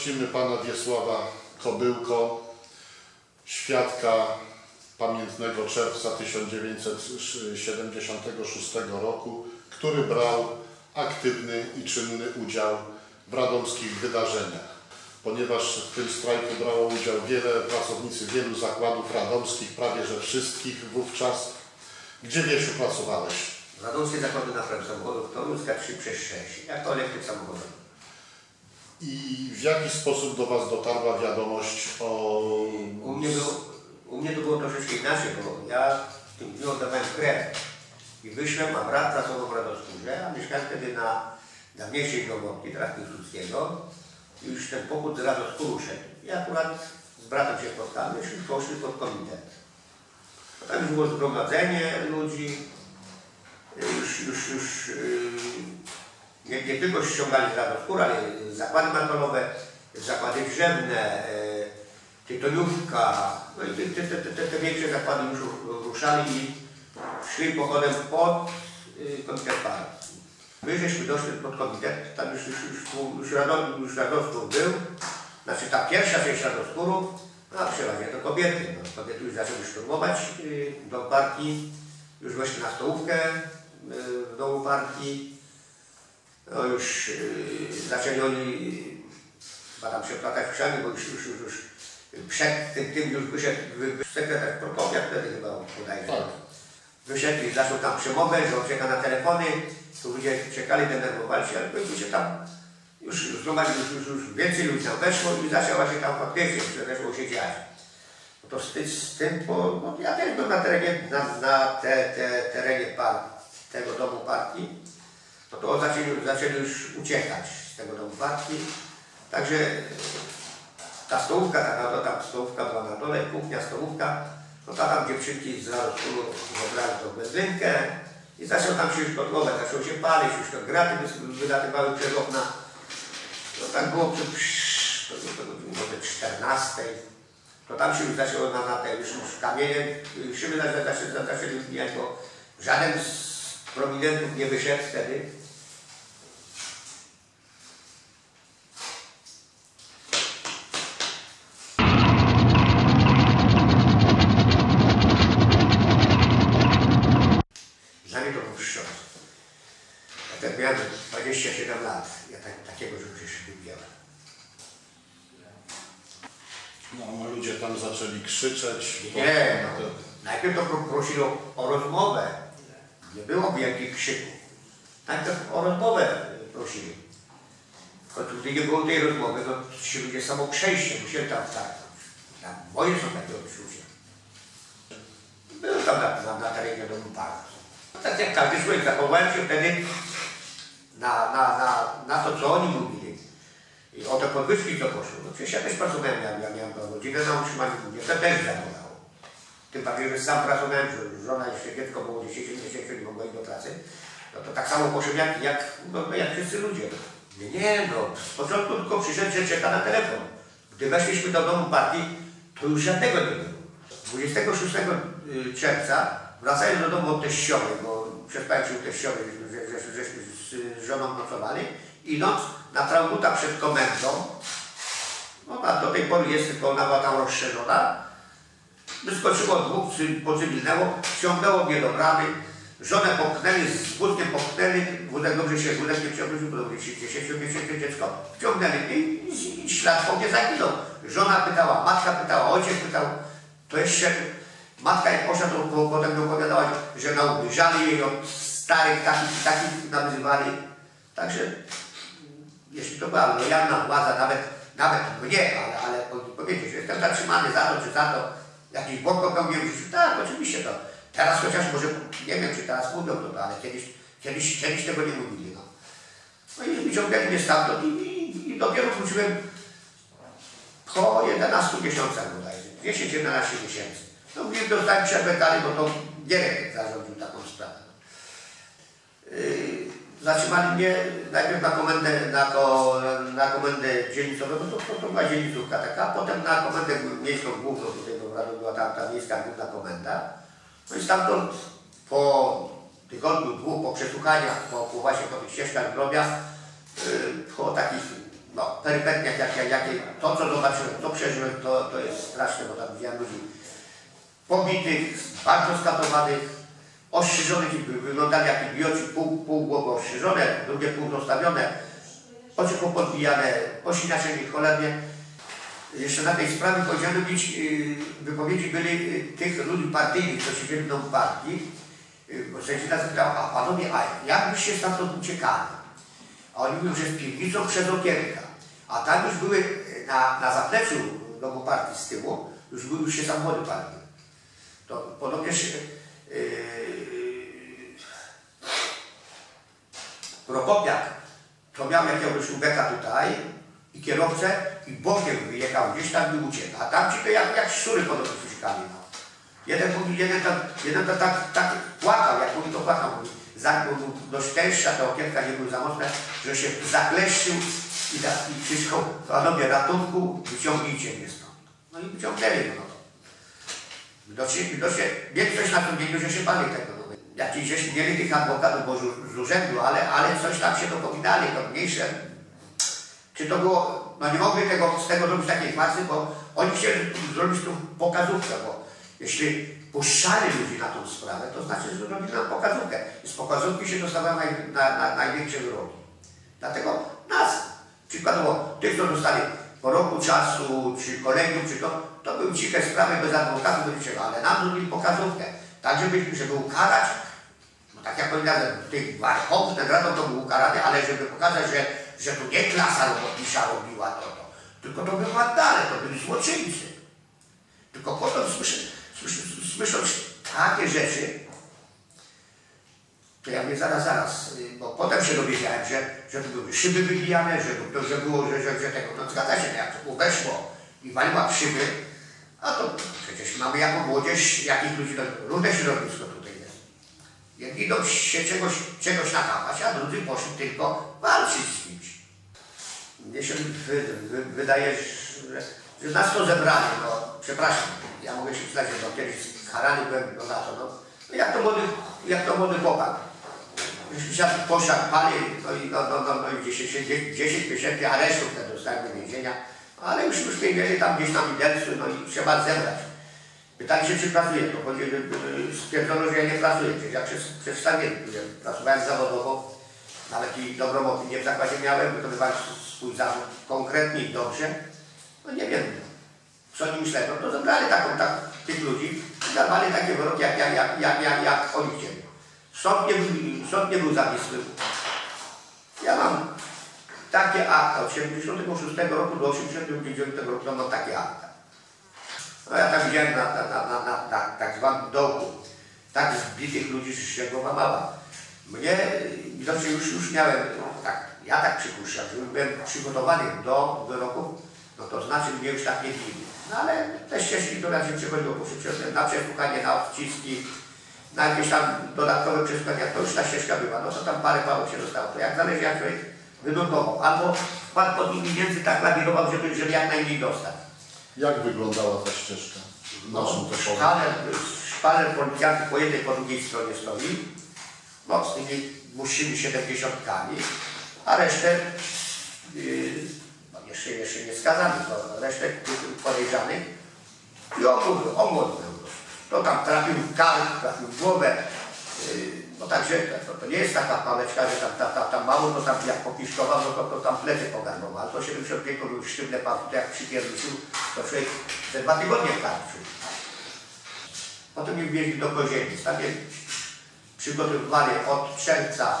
Czcimy pana Wiesława Kobyłko, świadka pamiętnego czerwca 1976 roku, który brał aktywny i czynny udział w radomskich wydarzeniach. Ponieważ w tym strajku brało udział pracownicy wielu zakładów radomskich, prawie że wszystkich wówczas. Gdzie, Wiesiu, pracowałeś? Radomskie zakłady naprawy samochodów, to Ruska 3/6, jak to elektryk samochodowy. I w jaki sposób do was dotarła wiadomość o... U mnie to było troszeczkę inaczej, bo ja w tym dniu oddawałem krew. I wyszłem, a brat pracował w Radomskim, a mieszkałem wtedy na mniejszej Gromowki, teraz Piłsudskiego. I już ten pokój z Radomsku szedł. I akurat z bratem się spotkałem, i poszli pod komitet. Tam już było zgromadzenie ludzi. Nie tylko ściągali z Radomska, ale zakłady metalowe, zakłady drzewne, tytoniówka, no i te większe zakłady już ruszali i szli pochodem pod komitet partii. My żeśmy doszli pod komitet, tam już Radomskur był, znaczy ta pierwsza część Radomskurów, no a przeważnie to kobiety. No, kobiety już zaczęły szturmować do partii, już właśnie na stołówkę w domu partii. No już zaczęli oni tam się platać w krzanie, bo już przed tym już wyszedł sekretarz Prokopia, wtedy chyba bodajże. Tak. Wyszedł i zaczął tam przemowę, że on czeka na telefony, tu ludzie czekali, denerwowali się, ale pewnie się tam już więcej ludzi tam weszło i zaczęła się tam faktycznie, zaczęło się dziać. No to z tym, bo ja też byłem na terenie, terenie tego domu partii. No to zaczęli już uciekać z tego domu partii. Także ta stołówka, ta stołówka była na dole, kuchnia, stołówka. No tam dziewczynki zaraz zabrali tą benzynkę i zaczął tam się już podłogę, zaczął się palić, już te graty wylatywały przez okna. No tak było może 14. To tam się już zaczęło na te już kamienie, szyby zaczęli wbijać, bo żaden prominentów nie wyszedł wtedy. Dla mnie to był wstrząs. Ja tak miałem 27 lat. Ja takiego rzeczy nie widziałem. No, ludzie tam zaczęli krzyczeć. Nie, no, najpierw to prosili o rozmowę. Nie było wielkich krzyków. Tak to o rozmowę prosili. Choć gdy nie było tej rozmowy, to się ludzie samo przejście musieli tam wtargnąć. Tam moje są takie odczucia. Byłem tam na terenie domu partii. Tak jak każdy człowiek, zachowałem się wtedy na to, co oni mówili. I o te podwyżki to poszło. No przecież ja też pracowałem, ja miałem rodzinę na utrzymaniu, mnie to też zawołało. Tym bardziej, że sam pracowałem, że żona jeszcze dziecko było 10 miesięcy, nie mogła iść do pracy. No to tak samo poszedł jak wszyscy ludzie. Nie, z początku tylko przyszedł, że czeka na telefon. Gdy weszliśmy do domu partii, to już żadnego nie było. 26 czerwca wracając do domu od teściowej, bo przespałem się u teściowej, żeśmy z żoną nocowali, idąc na Trauguta przed komendą, ona do tej pory jest, tylko ona była tam rozszerzona. Wyskoczyło dwóch, pocywilnęło, ciągnęło mnie do bramy, żonę popchnęli, z wózkiem popchnęli, wózek dobrze się wziął, bo dobrze się 10 miesięcy dziecko, wciągnęli mnie i ślad po mnie zaginął. Żona pytała, matka pytała, ojciec pytał, to jeszcze matka jak poszła, to potem mi opowiadała, że naubliżali jej od starych, takich nazywali. Także, jeśli to była lojalna władza, nawet mnie, ale powiedzieć, że jestem zatrzymany za to czy za to, jakiś błąd popełniłem w życiu? Tak, oczywiście to. Teraz chociaż może, nie wiem czy teraz mówią to, ale kiedyś tego nie mówili. No, no i wyciągnęli mnie stamtąd i dopiero wróciłem po 11 miesiącach bodajże, 10-11 miesięcy. No mówię, dostałem przerwę dalej, bo to Gierek zarządził taką sprawę. Zatrzymali mnie najpierw na komendę dzielnicową, to była dzielnicówka taka, potem na komendę miejską główną, tutaj była ta miejska główna komenda. No i stamtąd po tygodniu, dwóch, po przesłuchaniach, po właśnie po tych ścieżkach zdrowia, po takich no, perypetiach, jakie to co zobaczyłem, to przeżyłem, to jest straszne, bo tam widziałem ludzi pobitych, bardzo skatowanych, ostrzyżonych, wyglądali jak idioci, pół głowy ostrzyżone, drugie pół zostawione, oczy podbijane, osinaczeni cholernie. Jeszcze na tej sprawie powinny być wypowiedzi byli tych ludzi partyjnych, co się wzięli do partii, bo sędzina zapytała, a panowie, a jak byście stamtąd uciekali? A oni mówią, że z piwnicą przez okienka. A tam już były na zapleczu domu partii z tyłu, już były już się samochody partii. To podobnież Prokopiak, to miał jakiegoś ubeka tutaj i kierowcę i bokiem wyjechał gdzieś tam i uciekł. A tam ci to jak szczury podobno uciekali. No. Jeden to tak płakał, jak mówi to płakał. Do szczęścia te okienka nie były za mocne, że się zakleszczył i wszystko, panowie ratunku, wyciągnijcie mnie stąd. No i wyciągnęli go. No. Widocznie mieli coś na sumieniu, że się pali tego. Jakiś żeś mieli tych adwokatów bo z urzędu, ale coś tam się dopominali, to mniejsze. Czy to było, no nie mogli z tego zrobić takiej fazy, bo oni chcieli zrobić tu pokazówkę, bo jeśli puszczali ludzi na tą sprawę, to znaczy, że zrobili nam pokazówkę. I z pokazówki się dostawały największe wyroki. Dlatego nas, przykładowo tych, co dostali po roku czasu, czy kolegium, czy to były ciche sprawy bez adwokatu, ale nam zrobili pokazówkę. Tak, żeby ukarać, no tak jak powiedziałem, tych warchołów, ten Radom to był ukarany, ale żeby pokazać, że tu nie klasa robotnicza robiła to, tylko to były wandale, to byli złoczyńcy. Tylko potem słysząc takie rzeczy, to ja mówię zaraz, bo potem się dowiedziałem, że tu były szyby wybijane, że było, że tego, no zgadza się, jak to weszło i waliła w szyby, a to przecież mamy jako młodzież jakich ludzi, różne środowisko tutaj jest. Jak idą się czegoś nakapać, a drudzy poszli tylko walczyć z kimś. Mnie się wydaje, że nas to zebrali, no przepraszam, ja mogę się przyznać, że no, kiedyś karany byłem no, za to, no. No jak to młody chłopak. Siadł w koszach, pali, no i 10 miesięcy aresztów te dostałem do więzienia. Ale już mnie mieli tam gdzieś na widelcu, no i trzeba zebrać. Pytali się, czy pracuję, to powiedzieli, stwierdzono, że ja nie pracuję. Ja przedstawiłem, pracowałem zawodowo, nawet i dobrą opinię w zakładzie miałem, wykonywałem swój zawód konkretnie i dobrze. No nie wiem, co oni myśleli, no to zebrali tych ludzi i dawali takie wyroki, jak oni chcieli. Sąd nie był zawisły. Ja mam takie akta od 76 roku do 89 roku, no takie akta. No ja tam widziałem na tak zwanym dołku, tak zbitych ludzi, że się go łamała. Mnie, widocznie już miałem, tak, ja tak przypuszczam, że byłem przygotowany do wyroku, no to znaczy mnie już tak nie bili. No ale te ścieżki, które się przychodziło, na przesłuchanie, na odciski, na jakieś tam dodatkowe przesłuchania, to już ta ścieżka była, no to tam parę pałek się dostało, to jak zależy jak człowiek wydrukował, albo wpadł pod nimi między tak lawirował, żeby jak najmniej dostać. Jak wyglądała ta ścieżka? No, szpaler policjantów po jednej, po drugiej stronie stoi, no z tymi dłuższymi 70-kami, a resztę, no, jeszcze nie skazanych, no, resztę podejrzanych i omłot był. To tam trafił w kark, trafił w głowę, no także to nie jest taka pałeczka, że tam mało, to tam jak popiszkował, no to tam plecy pogarnął. Ale to 75 był sztywne pałki, to jak przypierdolił, to człowiek te 2 tygodnie w karczu. Potem mi wjeździł do Kozienic, tam jest przygotowywany od czerwca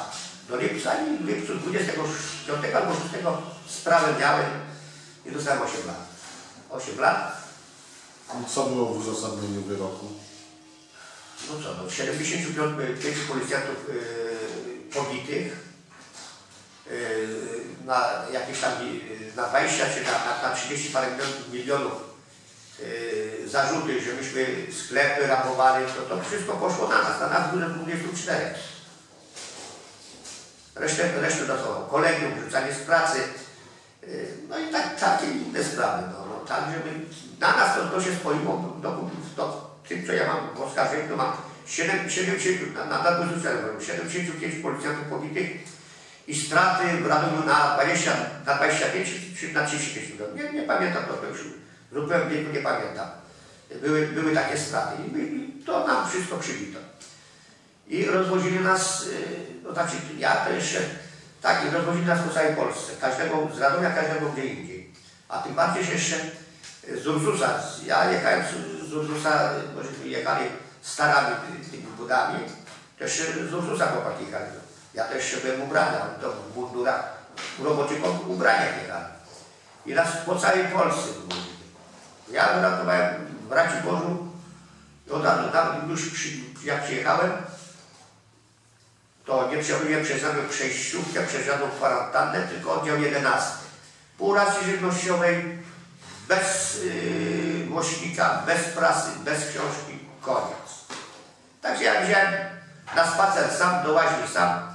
do lipca i w lipcu 25 albo 6 sprawę miałem i dostałem 8 lat. 8 lat. Co było w uzasadnieniu wyroku? No co, no 75 policjantów pobitych na jakieś tam na 20 czy na 30 parę milionów zarzuty, że myśmy sklepy rabowali, to wszystko poszło na nas, górę 24. Resztę dostało kolegium, wrzucanie z pracy, no i takie inne sprawy. No, tak, żeby na nas to się spoiło, w tym, co ja mam w oskarżeniu, 75 policjantów pobitych i straty w Radomiu na 25 czy na 35 milionów. Nie pamiętam, to już zupełnie wieku nie pamiętam. Były takie straty i to nam wszystko przybito. I rozwozili nas, no znaczy ja to jeszcze, tak, i rozwozili nas po całej Polsce, każdego z Radomia, każdego gdzie indziej. A tym bardziej że jeszcze z Ursusa, ja jechałem z Ursusa, bo jechali starami tymi budami, też z Ursusa chłopaki jechali. Ja też jeszcze byłem ubrany, to w mundurach, u robotników ubraniach jechali. I nas po całej Polsce wywozili. Ja wyratowałem w Raciborzu, tam już jak przyjechałem, to nie przejeżdżamy przejściówkę, przejeżdżano w kwarantannę, tylko oddział 11. Pół racji żywnościowej, bez głośnika, bez prasy, bez książki, koniec. Także ja wziąłem na spacer sam, do łaźni sam.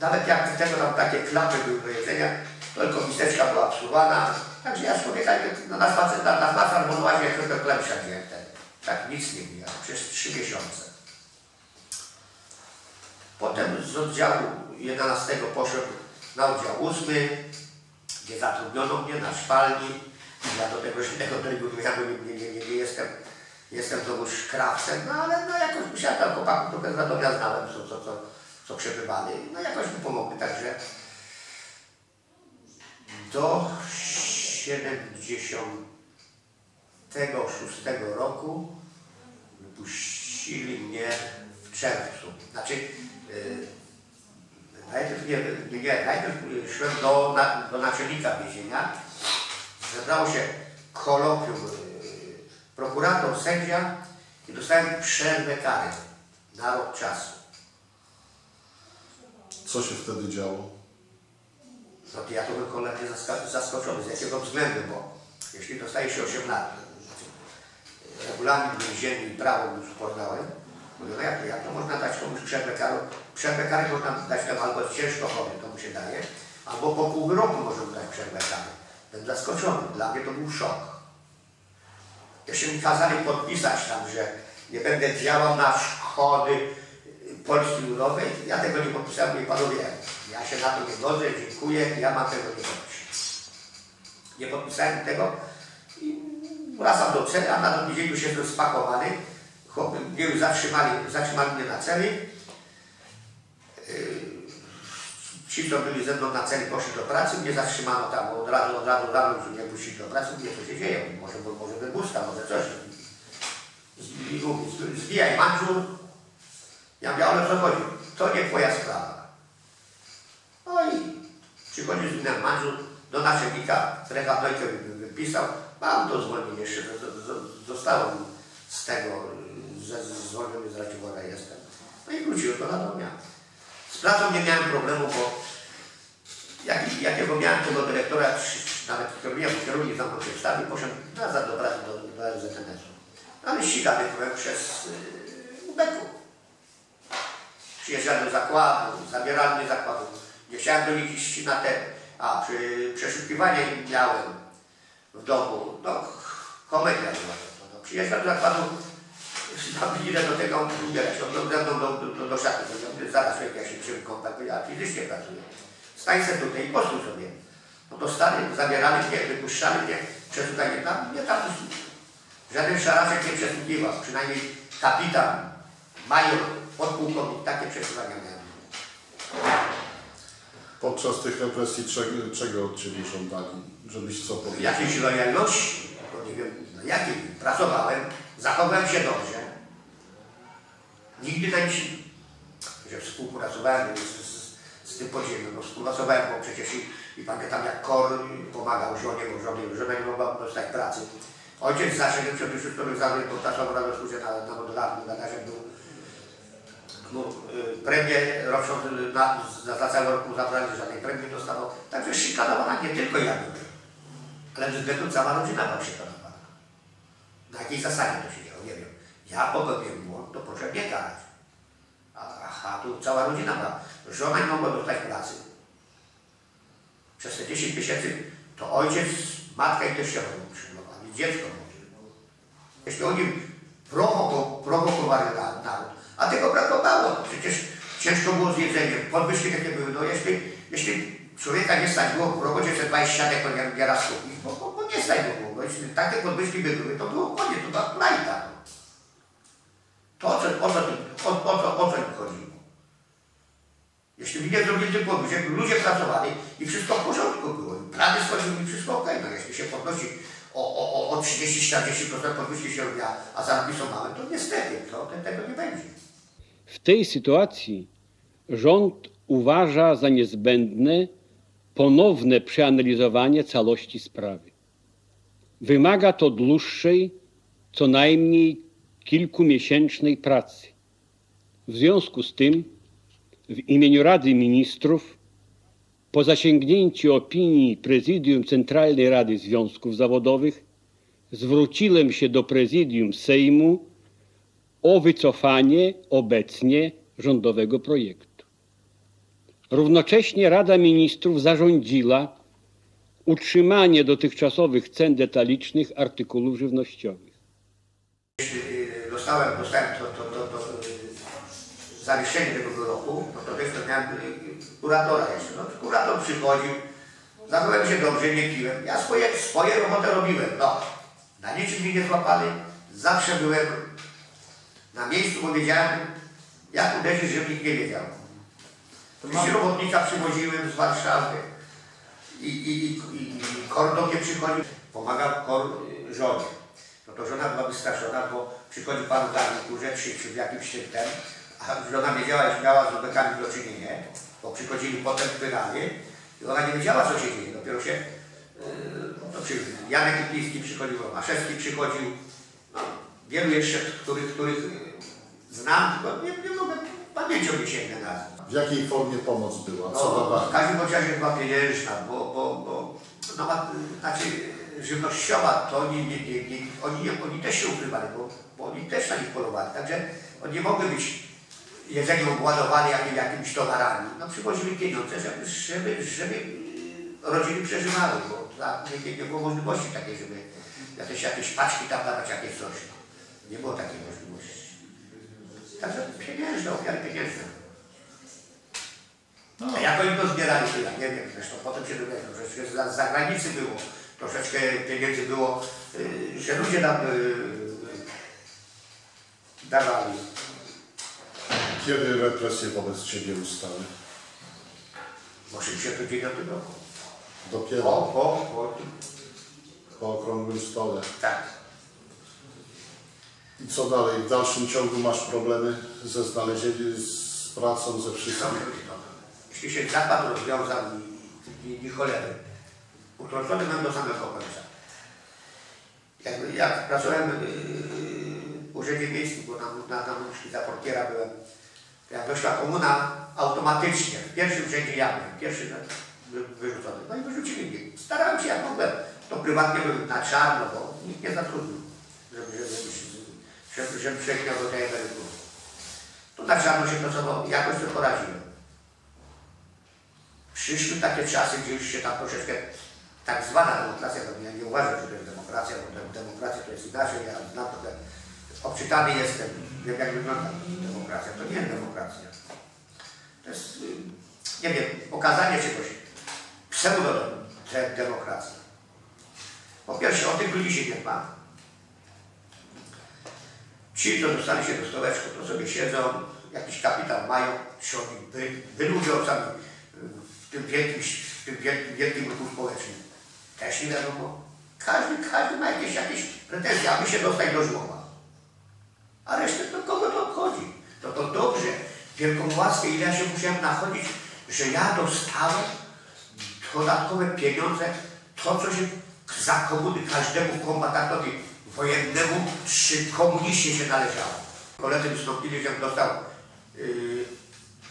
Nawet jak tego tam takie klapy były do jedzenia, tylko miseczka była wsuwana. Także ja człowieka no, na spacer, bo do łaźni jak do klepsza wziąłem ten. Tak nic nie miałem, przez 3 miesiące. Potem z oddziału 11 poszedł na oddział 8, gdzie zatrudniono mnie na szwalni. Ja do tego żadnego trybu nie jestem znowu krawcem, no ale no, jakoś musiałem tam chłopaków trochę z Radomia znałem, co przebywali. No jakoś mi pomogły, także do 76 roku wypuścili mnie w czerwcu. Znaczy, najpierw szedłem do naczelnika więzienia, zebrało się kolokwium, prokurator, sędzia i dostałem przerwę kary na rok czasu. Co się wtedy działo? No to ja to byłem kompletnie zaskoczony, z jakiego względu, bo jeśli dostaje się 8 lat, regulamin więzienny i prawo już poznałem, no jak to można dać komuś przerwę karę? Przerwę karę można dać tam albo ciężko chory, to mu się daje, albo po pół roku można dać przerwę karę. Byłem zaskoczony, dla mnie to był szok. Jeszcze mi kazali podpisać tam, że nie będę działał na szkody Polski Ludowej. Ja tego nie podpisałem, nie panowie, ja się na to nie godzę, dziękuję, ja mam tego nie podpisać. Nie podpisałem tego i wracam do celi, a na drugi dzień już jestem spakowany. Chłopy mnie już zatrzymali mnie na celi. Ci, co byli ze mną na celi, poszli do pracy, mnie zatrzymano tam, bo od razu już mnie puścili do pracy, nie co się dzieje, może wybusta, może coś. Zbijaj mandżur. Ja mówię, ale co chodzi? To nie twoja sprawa. No i przychodzi z mandżur do naczelnika, refatojkę wypisał, mam to zwolnienie jeszcze, zostało mi z tego, że zwolniony z Raciborza jestem. No i wróciłem do Radomia. Z pracą nie miałem problemu, bo jakiego miałem tego dyrektora, nawet kierownik tam przedstawił, poszedłem nazad do pracy do RZNS-u. Ale ścigany byłem przez UBEK-u. Przyjeżdżałem do zakładu, zabierali mnie zakładu. Nie chciałem do nich iść na te, przeszukiwanie miałem w domu. No, komedia była. No, przyjeżdżałem do zakładu, idę do tego ubierać, do szatni, zaraz jak się przykontaktuję, ja fizycznie pracuję. Stań se tutaj i posłuchaj sobie. No to stary, zabierali mnie, wypuszczali mnie, przesłuchali mnie tam żaden szaraczek nie przesłuchiwał, przynajmniej kapitan, major, podpułkownik, takie przesłuchania miałem. Podczas tych represji czego od ciebie żądali? Żebyś co powiedział? Jakiejś lojalności, bo nie wiem na jakiej pracowałem. Zachowałem się dobrze. Nigdy tam że współpracowałem z tym podziemiem, no współpracowałem, bo przecież i pamiętam jak KOR pomagał żonie, bo żona nie mogła dostać pracy. Ojciec za 76 zadań podtasował na służbie na modelarnym gadarzem był. No, premię roczną za cały rok mu zabrali, żadnej premii dostawał. Także szykanowana nie tylko ja byłem, ale ze względu cała rodzina była szykanowana. Na jakiej zasadzie to się działo, nie wiem. Ja popełniłem błąd, to proszę mnie karać. Aha, tu cała rodzina była. Żona nie mogła dostać pracy. Przez te 10 miesięcy to ojciec, matka i też się przyjmowali, dziecko może. Jeśli oni prowokowali naród. A tego brakowało. Przecież ciężko było z jedzeniem. Podwyżki takie były. No jeśli człowieka nie stać było w robocie, przez 20 lat jak nieraz kupić, bo nie stać było. Bo jeśli takie podwyżki by były, to było koniec, to była plajta. To o co im chodziło? Jeśli by nie zrobili tym podwyżek, ludzie pracowali i wszystko w porządku było. Prawie schodziły i wszystko ok. No jeśli się podnosi o 30-40% podwyżki się robiła, a zarobki są małe, to niestety tego nie będzie. W tej sytuacji rząd uważa za niezbędne ponowne przeanalizowanie całości sprawy. Wymaga to dłuższej, co najmniej kilkumiesięcznej pracy. W związku z tym w imieniu Rady Ministrów, po zasięgnięciu opinii Prezydium Centralnej Rady Związków Zawodowych, zwróciłem się do Prezydium Sejmu o wycofanie obecnie rządowego projektu. Równocześnie Rada Ministrów zarządziła utrzymanie dotychczasowych cen detalicznych artykułów żywnościowych. Dostałem to zawieszenie tego roku, to też to miałem kuratora jeszcze. No, kurator przychodził, zachowałem się dobrze, nie piłem. Ja swoje roboty robiłem. No, na niczym mnie nie złapali. Zawsze byłem na miejscu, bo wiedziałem, jak uderzyć, żeby nikt nie wiedział. Oczywiście robotnika przywoziłem z Warszawy i kordon nie przychodził. Pomagał żonie. No to żona była wystraszona, bo przychodzi pan w garniturze czy w jakimś szczytem, a żona wiedziała, że miała z ubekami do czynienia, bo przychodzili potem w Wyrawie i ona nie wiedziała, co się dzieje. Dopiero się Janek Ipliński przychodził, Romaszewski przychodził, no, wielu jeszcze, których znam, tylko nie mogę pamięcią mi sięgnę nazwać. W jakiej formie pomoc była? Co no, w każdym razie była pieniężna, bo znaczy, żywnościowa, to oni też się ukrywali, bo oni też na nich polowali, także oni nie mogli być jedzeniem obładowani jakimiś towarami. No przywozili pieniądze, żeby rodziny przeżywały, bo nie było możliwości takiej, żeby jakieś paczki tam dawać, jakieś coś. Nie było takiej możliwości. Także pieniężne, ofiary pieniężne. A jak oni to zbierali, to ja nie wiem, zresztą potem się dowiedział, że z zagranicy było. Troszeczkę pieniędzy było, że ludzie nam dawali. Kiedy represje wobec ciebie ustały? W 1989 roku. Dopiero? Po okrągłym stole. Tak. I co dalej? W dalszym ciągu masz problemy ze znalezieniem, z pracą, ze wszystkim? Jeśli się zapad rozwiązał i cholery. Utrącony mam do samego końca. Jak pracowałem w Urzędzie Miejskim, bo na Muszki za portiera byłem, to jak weszła komuna, automatycznie w pierwszym urzędzie ja byłem, pierwszy wyrzucony. No i wyrzucili mnie. Starałem się jak mogłem. To prywatnie byłem na czarno, bo nikt nie zatrudnił, żeby przejechał do tej emerytury. To na czarno się pracowało, jakoś to poradziłem. Przyszły takie czasy, gdzie już się tam troszeczkę tak zwana demokracja, bo ja nie uważam, że to jest demokracja, bo demokracja to jest inaczej, ja znam to, że obczytany jestem, wiem jak wygląda demokracja, to nie jest demokracja. To jest, nie wiem, okazanie czegoś pseudodemokracji. Po pierwsze, o tych ludzi się nie dba. Ci, co dostali się do stołeczku, to sobie siedzą, jakiś kapitał mają, wyludzą sami w tym wielkim ruchu społecznym. Też nie wiadomo. Każdy ma jakieś pretensje, aby się dostać do żłoba. A resztę to kogo to obchodzi? To dobrze. Wielką łaskę, ile ja się musiałem nachodzić, że ja dostałem dodatkowe pieniądze, to co się za komuny każdemu kombatantowi wojennemu czy komuniście się należało. Koledzy wystąpili, że dostał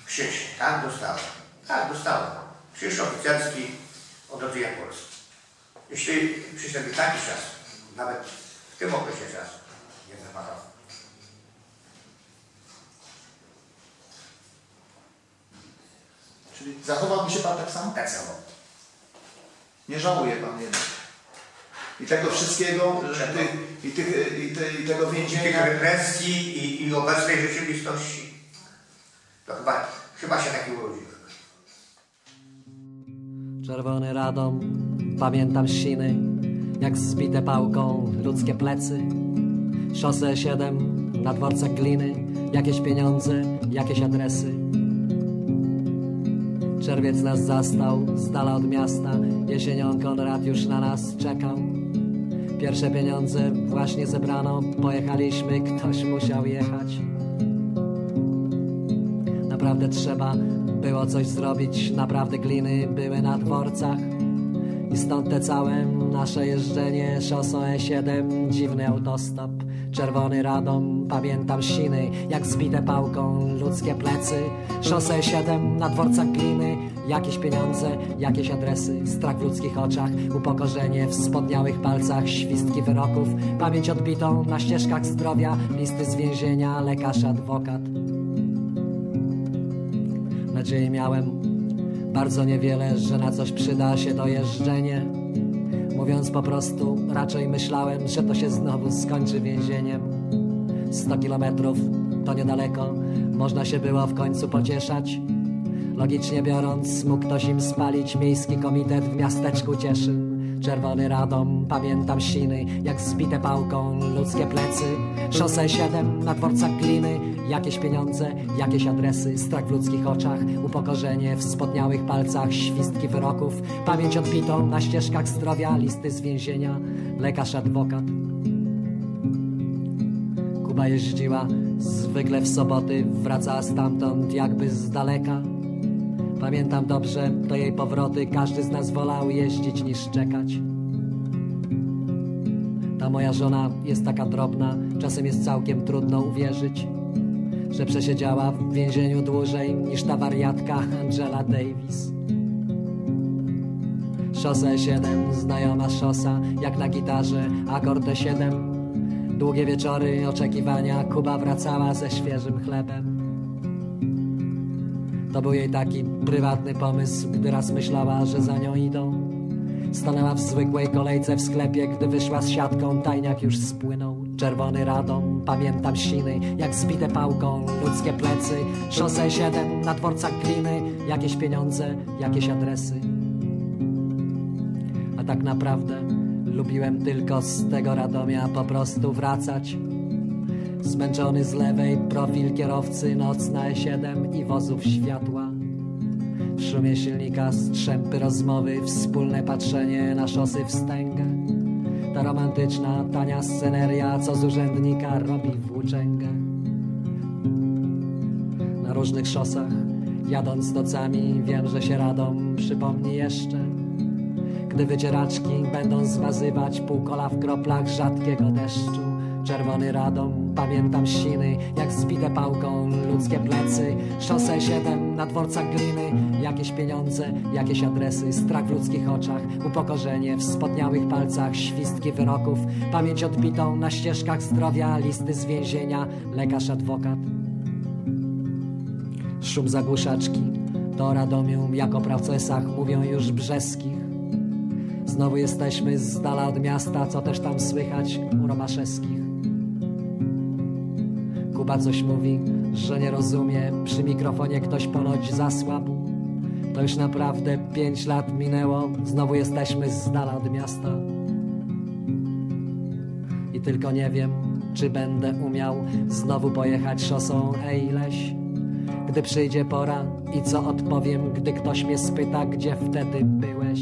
krzyż. Tak dostałem. Tak, dostałem. Krzyż oficerski od Odrodzenia Polski. Jeśli przyszedł taki czas, nawet w tym okresie czasu, nie zapadało. Czyli zachował mi się pan tak samo? Tak samo. Nie żałuje pan jednak. I tego wszystkiego, tego więzienia. Tych represji i obecnej rzeczywistości. To chyba się taki urodziłem. Czerwony Radom, pamiętam siny, jak zbite pałką ludzkie plecy. Szosę 7, na dworcach gliny, jakieś pieniądze, jakieś adresy. Czerwiec nas zastał, z dala od miasta, jesienią Konrad już na nas czekał. Pierwsze pieniądze właśnie zebrano, pojechaliśmy, ktoś musiał jechać. Naprawdę trzeba było coś zrobić, naprawdę gliny były na dworcach. I stąd te całe nasze jeżdżenie szosą E7, dziwny autostop. Czerwony Radom, pamiętam siny, jak zbite pałką ludzkie plecy. Szosę 7, na dworcach gliny, jakieś pieniądze, jakieś adresy. Strach w ludzkich oczach, upokorzenie w spodniałych palcach, świstki wyroków. Pamięć odbitą na ścieżkach zdrowia, listy z więzienia, lekarz, adwokat. Nadziei miałem bardzo niewiele, że na coś przyda się to jeżdżenie. Mówiąc po prostu, raczej myślałem, że to się znowu skończy więzieniem. 100 kilometrów to niedaleko, można się było w końcu pocieszać. Logicznie biorąc, mógł ktoś im spalić miejski komitet w miasteczku Cieszyn. Czerwony Radom, pamiętam siny, jak zbite pałką ludzkie plecy. Szosę 7, na dworcach gliny, jakieś pieniądze, jakieś adresy. Strach w ludzkich oczach, upokorzenie w spodniałych palcach, świstki wyroków. Pamięć odbitą na ścieżkach zdrowia, listy z więzienia, lekarz, adwokat. Kuba jeździła zwykle w soboty, wracała stamtąd jakby z daleka. Pamiętam dobrze te jej powroty, każdy z nas wolał jeździć niż czekać. Ta moja żona jest taka drobna, czasem jest całkiem trudno uwierzyć, że przesiedziała w więzieniu dłużej niż ta wariatka Angela Davis. Szosę 7, znajoma szosa, jak na gitarze, akord E7. Długie wieczory oczekiwania, Kuba wracała ze świeżym chlebem. To był jej taki prywatny pomysł, gdy raz myślała, że za nią idą. Stanęła w zwykłej kolejce w sklepie, gdy wyszła z siatką, tajniak już spłynął. Czerwony Radom, pamiętam siny, jak zbite pałką ludzkie plecy. Szosę 7, na dworcach gliny, jakieś pieniądze, jakieś adresy. A tak naprawdę lubiłem tylko z tego Radomia po prostu wracać. Zmęczony z lewej, profil kierowcy, noc na E7 i wozów światła. W szumie silnika strzępy rozmowy, wspólne patrzenie na szosy wstęgę. Ta romantyczna, tania sceneria, co z urzędnika robi włóczęgę. Na różnych szosach, jadąc nocami, wiem, że się Radom przypomni jeszcze. Gdy wycieraczki będą zmazywać półkola w kroplach rzadkiego deszczu. Czerwony Radom, pamiętam siny, jak zbite pałką ludzkie plecy. Szosę 7, na dworcach gliny, jakieś pieniądze, jakieś adresy. Strach w ludzkich oczach, upokorzenie w spodniałych palcach, świstki wyroków. Pamięć odbitą na ścieżkach zdrowia, listy z więzienia, lekarz, adwokat. Szum zagłuszaczki, to Radomium, jak o procesach mówią już brzeskich. Znowu jesteśmy z dala od miasta, co też tam słychać u Romaszewskich. Kuba coś mówi, że nie rozumie, przy mikrofonie ktoś ponoć zasłabł. To już naprawdę 5 lat minęło, znowu jesteśmy z dala od miasta. I tylko nie wiem, czy będę umiał znowu pojechać szosą ileś. Gdy przyjdzie pora i co odpowiem, gdy ktoś mnie spyta, gdzie wtedy byłeś.